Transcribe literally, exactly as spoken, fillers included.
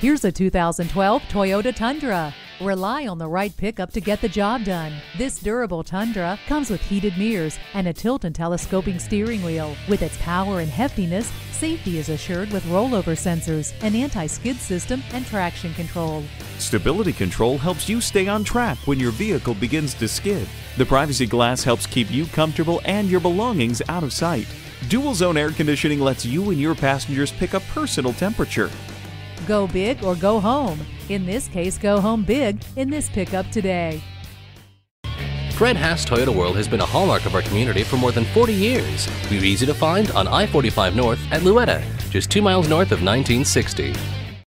Here's a two thousand twelve Toyota Tundra. Rely on the right pickup to get the job done. This durable Tundra comes with heated mirrors and a tilt and telescoping steering wheel. With its power and heftiness, safety is assured with rollover sensors, an anti-skid system, and traction control. Stability control helps you stay on track when your vehicle begins to skid. The privacy glass helps keep you comfortable and your belongings out of sight. Dual zone air conditioning lets you and your passengers pick a personal temperature. Go big or go home. In this case, go home big in this pickup today. Fred Haas Toyota World has been a hallmark of our community for more than forty years. We're easy to find on I forty-five North at Louetta, just two miles north of nineteen sixty.